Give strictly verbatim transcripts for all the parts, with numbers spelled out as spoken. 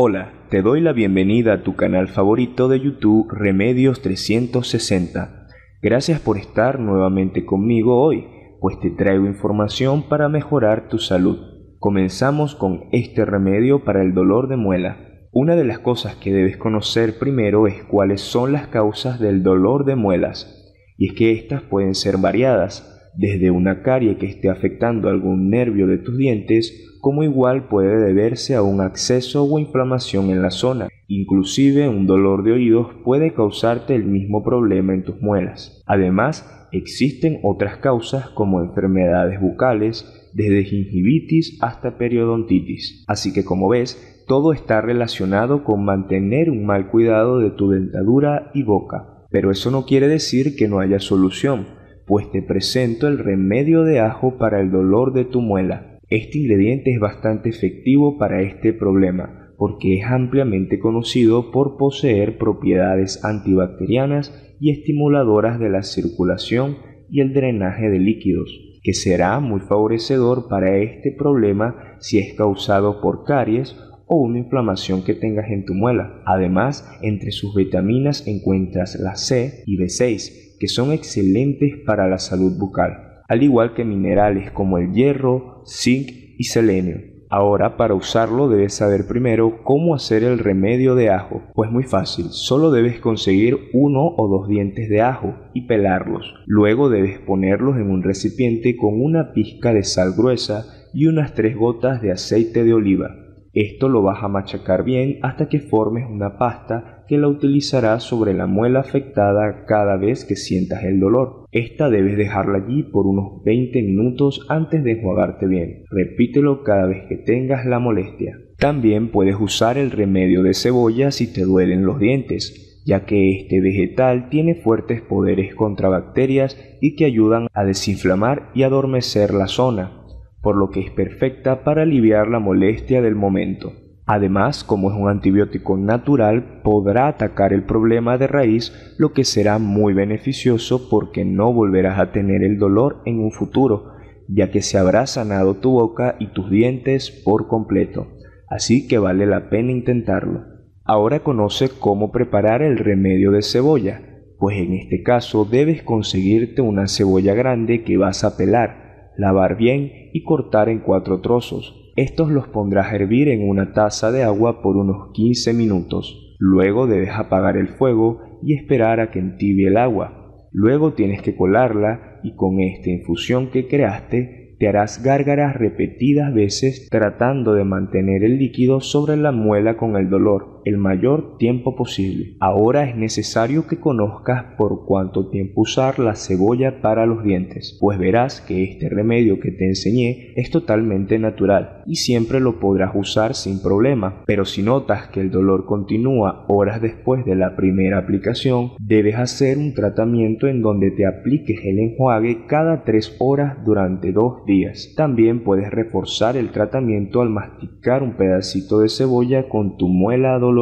Hola, te doy la bienvenida a tu canal favorito de YouTube, Remedios trescientos sesenta. Gracias por estar nuevamente conmigo hoy, pues te traigo información para mejorar tu salud. Comenzamos con este remedio para el dolor de muela. Una de las cosas que debes conocer primero es cuáles son las causas del dolor de muelas, y es que estas pueden ser variadas, desde una carie que esté afectando algún nervio de tus dientes, como igual puede deberse a un acceso o inflamación en la zona. Inclusive un dolor de oídos puede causarte el mismo problema en tus muelas. Además, existen otras causas como enfermedades bucales, desde gingivitis hasta periodontitis. Así que como ves, todo está relacionado con mantener un mal cuidado de tu dentadura y boca. Pero eso no quiere decir que no haya solución, pues te presento el remedio de ajo para el dolor de tu muela. Este ingrediente es bastante efectivo para este problema, porque es ampliamente conocido por poseer propiedades antibacterianas y estimuladoras de la circulación y el drenaje de líquidos, que será muy favorecedor para este problema si es causado por caries o una inflamación que tengas en tu muela. Además, entre sus vitaminas encuentras la C y B seis, que son excelentes para la salud bucal, al igual que minerales como el hierro, zinc y selenio. Ahora, para usarlo debes saber primero cómo hacer el remedio de ajo. Pues muy fácil, solo debes conseguir uno o dos dientes de ajo y pelarlos. Luego debes ponerlos en un recipiente con una pizca de sal gruesa y unas tres gotas de aceite de oliva. Esto lo vas a machacar bien hasta que formes una pasta que la utilizarás sobre la muela afectada cada vez que sientas el dolor. Esta debes dejarla allí por unos veinte minutos antes de enjuagarte bien. Repítelo cada vez que tengas la molestia. También puedes usar el remedio de cebolla si te duelen los dientes, ya que este vegetal tiene fuertes poderes contra bacterias y que ayudan a desinflamar y adormecer la zona, por lo que es perfecta para aliviar la molestia del momento. Además, como es un antibiótico natural, podrá atacar el problema de raíz, lo que será muy beneficioso porque no volverás a tener el dolor en un futuro, ya que se habrá sanado tu boca y tus dientes por completo. Así que vale la pena intentarlo. Ahora conoce cómo preparar el remedio de cebolla, pues en este caso debes conseguirte una cebolla grande que vas a pelar, lavar bien y cortar en cuatro trozos. Estos los pondrás a hervir en una taza de agua por unos quince minutos. Luego debes apagar el fuego y esperar a que entibie el agua. Luego tienes que colarla y con esta infusión que creaste te harás gárgaras repetidas veces tratando de mantener el líquido sobre la muela con el dolor el mayor tiempo posible. Ahora es necesario que conozcas por cuánto tiempo usar la cebolla para los dientes, pues verás que este remedio que te enseñé es totalmente natural y siempre lo podrás usar sin problema, pero si notas que el dolor continúa horas después de la primera aplicación, debes hacer un tratamiento en donde te apliques el enjuague cada tres horas durante dos días. También puedes reforzar el tratamiento al masticar un pedacito de cebolla con tu muela dolorosa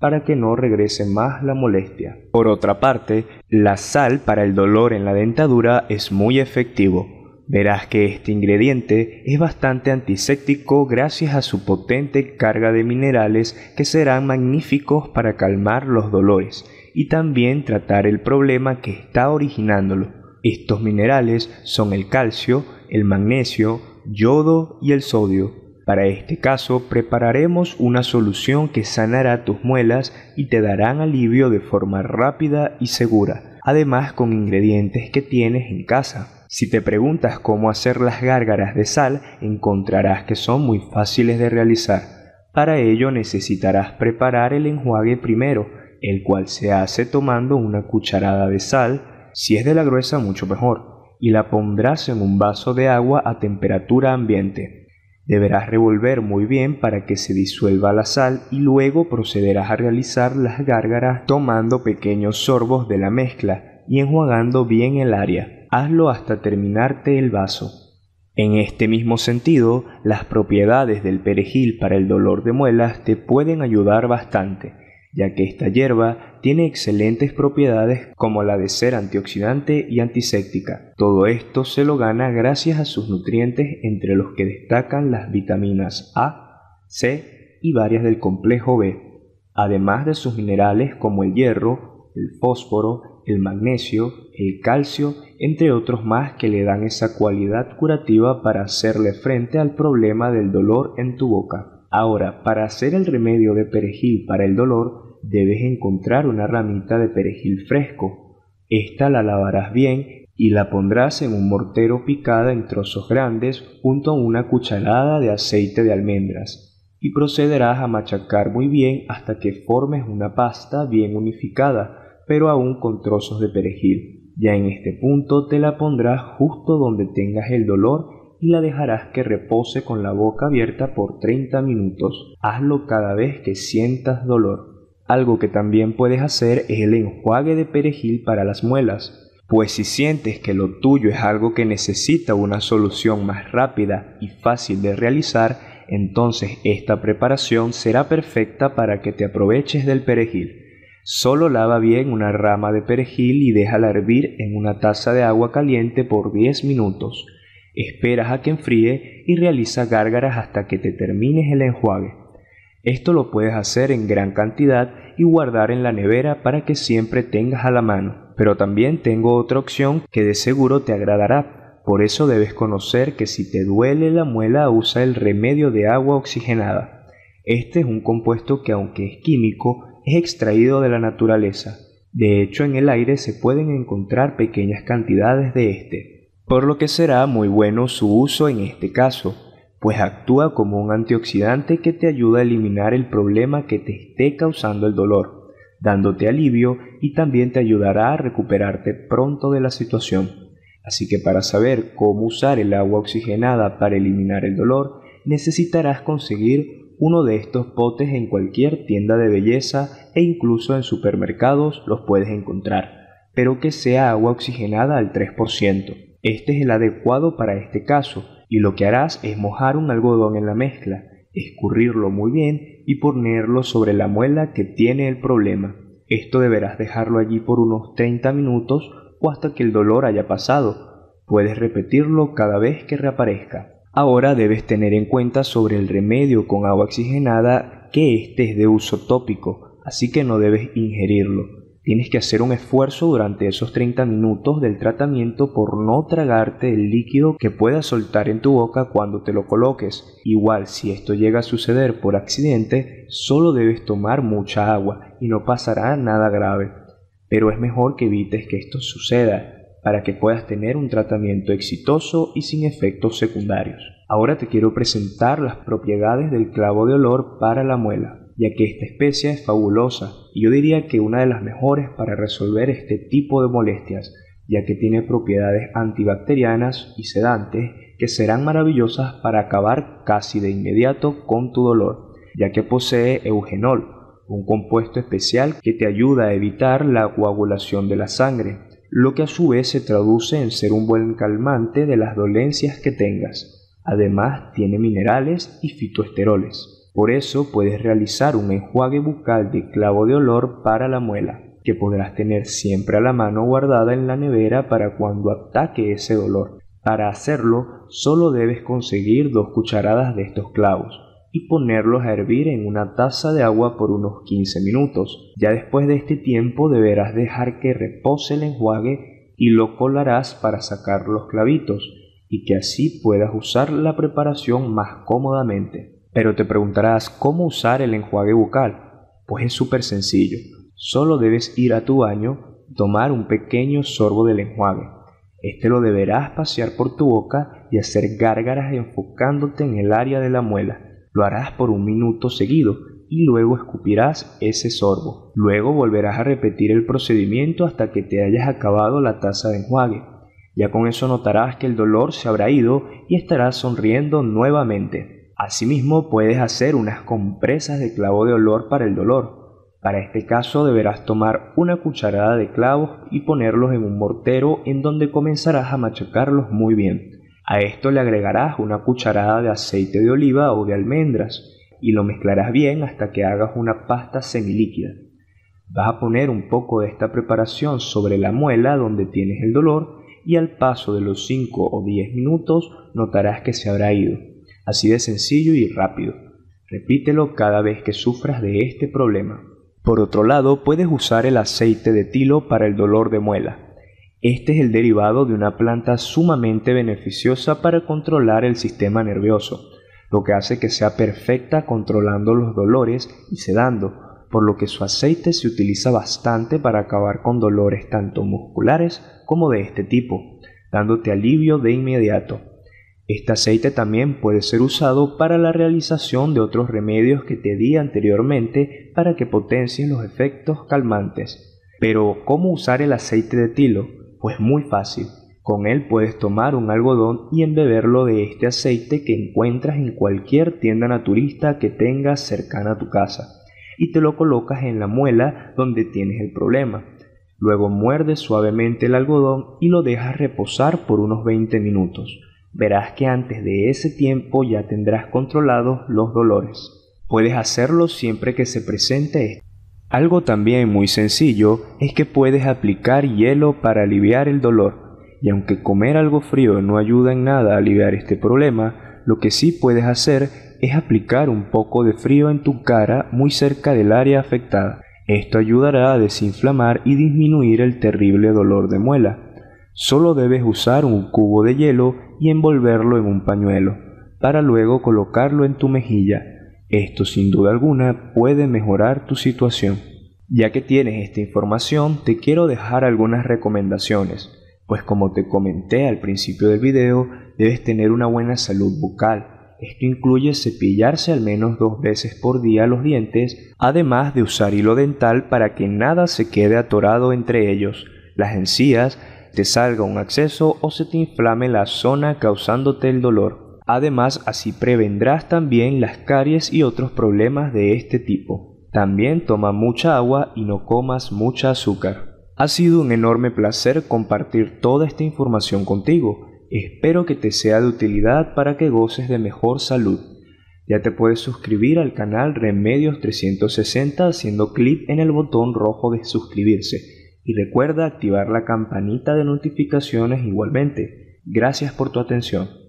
para que no regrese más la molestia. Por otra parte, la sal para el dolor en la dentadura es muy efectivo. Verás que este ingrediente es bastante antiséptico gracias a su potente carga de minerales que serán magníficos para calmar los dolores y también tratar el problema que está originándolo. Estos minerales son el calcio, el magnesio, yodo y el sodio. Para este caso, prepararemos una solución que sanará tus muelas y te darán alivio de forma rápida y segura, además con ingredientes que tienes en casa. Si te preguntas cómo hacer las gárgaras de sal, encontrarás que son muy fáciles de realizar. Para ello necesitarás preparar el enjuague primero, el cual se hace tomando una cucharada de sal, si es de la gruesa mucho mejor, y la pondrás en un vaso de agua a temperatura ambiente. Deberás revolver muy bien para que se disuelva la sal y luego procederás a realizar las gárgaras tomando pequeños sorbos de la mezcla y enjuagando bien el área. Hazlo hasta terminarte el vaso. En este mismo sentido, las propiedades del perejil para el dolor de muelas te pueden ayudar bastante, ya que esta hierba tiene excelentes propiedades como la de ser antioxidante y antiséptica. Todo esto se lo gana gracias a sus nutrientes, entre los que destacan las vitaminas A, C y varias del complejo be, además de sus minerales como el hierro, el fósforo, el magnesio, el calcio, entre otros más que le dan esa cualidad curativa para hacerle frente al problema del dolor en tu boca. Ahora, para hacer el remedio de perejil para el dolor, debes encontrar una ramita de perejil fresco. Esta la lavarás bien y la pondrás en un mortero picada en trozos grandes junto a una cucharada de aceite de almendras y procederás a machacar muy bien hasta que formes una pasta bien unificada, pero aún con trozos de perejil. Ya en este punto te la pondrás justo donde tengas el dolor y la dejarás que repose con la boca abierta por treinta minutos. Hazlo cada vez que sientas dolor. Algo que también puedes hacer es el enjuague de perejil para las muelas, pues si sientes que lo tuyo es algo que necesita una solución más rápida y fácil de realizar, entonces esta preparación será perfecta para que te aproveches del perejil. Solo lava bien una rama de perejil y déjala hervir en una taza de agua caliente por diez minutos. Esperas a que enfríe y realiza gárgaras hasta que te termines el enjuague. Esto lo puedes hacer en gran cantidad y guardar en la nevera para que siempre tengas a la mano. Pero también tengo otra opción que de seguro te agradará. Por eso debes conocer que si te duele la muela, usa el remedio de agua oxigenada. Este es un compuesto que, aunque es químico, es extraído de la naturaleza. De hecho, en el aire se pueden encontrar pequeñas cantidades de este, por lo que será muy bueno su uso en este caso, pues actúa como un antioxidante que te ayuda a eliminar el problema que te esté causando el dolor, dándote alivio y también te ayudará a recuperarte pronto de la situación. Así que para saber cómo usar el agua oxigenada para eliminar el dolor, necesitarás conseguir uno de estos potes en cualquier tienda de belleza e incluso en supermercados los puedes encontrar, pero que sea agua oxigenada al tres por ciento. Este es el adecuado para este caso y lo que harás es mojar un algodón en la mezcla, escurrirlo muy bien y ponerlo sobre la muela que tiene el problema. Esto deberás dejarlo allí por unos treinta minutos o hasta que el dolor haya pasado. Puedes repetirlo cada vez que reaparezca. Ahora debes tener en cuenta sobre el remedio con agua oxigenada que este es de uso tópico, así que no debes ingerirlo. Tienes que hacer un esfuerzo durante esos treinta minutos del tratamiento por no tragarte el líquido que puedas soltar en tu boca cuando te lo coloques. Igual, si esto llega a suceder por accidente, solo debes tomar mucha agua y no pasará nada grave. Pero es mejor que evites que esto suceda, para que puedas tener un tratamiento exitoso y sin efectos secundarios. Ahora te quiero presentar las propiedades del clavo de olor para la muela, ya que esta especie es fabulosa y yo diría que una de las mejores para resolver este tipo de molestias, ya que tiene propiedades antibacterianas y sedantes que serán maravillosas para acabar casi de inmediato con tu dolor, ya que posee eugenol, un compuesto especial que te ayuda a evitar la coagulación de la sangre, lo que a su vez se traduce en ser un buen calmante de las dolencias que tengas. Además, tiene minerales y fitoesteroles. Por eso puedes realizar un enjuague bucal de clavo de olor para la muela, que podrás tener siempre a la mano guardada en la nevera para cuando ataque ese dolor. Para hacerlo, solo debes conseguir dos cucharadas de estos clavos y ponerlos a hervir en una taza de agua por unos quince minutos. Ya después de este tiempo deberás dejar que repose el enjuague y lo colarás para sacar los clavitos y que así puedas usar la preparación más cómodamente. Pero te preguntarás cómo usar el enjuague bucal. Pues es súper sencillo, solo debes ir a tu baño, tomar un pequeño sorbo del enjuague. Este lo deberás pasear por tu boca y hacer gárgaras enfocándote en el área de la muela. Lo harás por un minuto seguido y luego escupirás ese sorbo. Luego volverás a repetir el procedimiento hasta que te hayas acabado la taza de enjuague. Ya con eso notarás que el dolor se habrá ido y estarás sonriendo nuevamente. Asimismo, puedes hacer unas compresas de clavo de olor para el dolor. Para este caso deberás tomar una cucharada de clavos y ponerlos en un mortero en donde comenzarás a machacarlos muy bien. A esto le agregarás una cucharada de aceite de oliva o de almendras y lo mezclarás bien hasta que hagas una pasta semilíquida. Vas a poner un poco de esta preparación sobre la muela donde tienes el dolor y al paso de los cinco o diez minutos notarás que se habrá ido. Así de sencillo y rápido. Repítelo cada vez que sufras de este problema. Por otro lado, puedes usar el aceite de tilo para el dolor de muela. Este es el derivado de una planta sumamente beneficiosa para controlar el sistema nervioso, lo que hace que sea perfecta controlando los dolores y sedando, por lo que su aceite se utiliza bastante para acabar con dolores tanto musculares como de este tipo, dándote alivio de inmediato. Este aceite también puede ser usado para la realización de otros remedios que te di anteriormente para que potencies los efectos calmantes. Pero, ¿cómo usar el aceite de tilo? Pues muy fácil. Con él puedes tomar un algodón y embeberlo de este aceite que encuentras en cualquier tienda naturista que tengas cercana a tu casa, y te lo colocas en la muela donde tienes el problema. Luego muerdes suavemente el algodón y lo dejas reposar por unos veinte minutos. Verás que antes de ese tiempo ya tendrás controlados los dolores. Puedes hacerlo siempre que se presente esto. Algo también muy sencillo es que puedes aplicar hielo para aliviar el dolor. Y aunque comer algo frío no ayuda en nada a aliviar este problema, lo que sí puedes hacer es aplicar un poco de frío en tu cara muy cerca del área afectada. Esto ayudará a desinflamar y disminuir el terrible dolor de muela. Solo debes usar un cubo de hielo y envolverlo en un pañuelo, para luego colocarlo en tu mejilla. Esto sin duda alguna puede mejorar tu situación. Ya que tienes esta información, te quiero dejar algunas recomendaciones, pues como te comenté al principio del video, debes tener una buena salud bucal. Esto incluye cepillarse al menos dos veces por día los dientes, además de usar hilo dental para que nada se quede atorado entre ellos, las encías, te salga un acceso o se te inflame la zona causándote el dolor. Además, así prevendrás también las caries y otros problemas de este tipo. También toma mucha agua y no comas mucha azúcar. Ha sido un enorme placer compartir toda esta información contigo. Espero que te sea de utilidad para que goces de mejor salud. Ya te puedes suscribir al canal Remedios trescientos sesenta haciendo clic en el botón rojo de suscribirse y recuerda activar la campanita de notificaciones igualmente. Gracias por tu atención.